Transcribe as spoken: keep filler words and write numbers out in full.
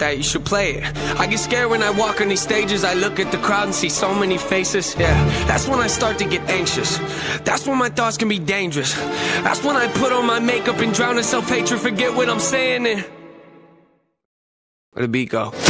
that you should play it. I get scared when I walk on these stages. I look at the crowd and see so many faces. Yeah, that's when I start to get anxious. That's when my thoughts can be dangerous. That's when I put on my makeup and drown in self-hatred. Forget what I'm saying and... where'd the beat go?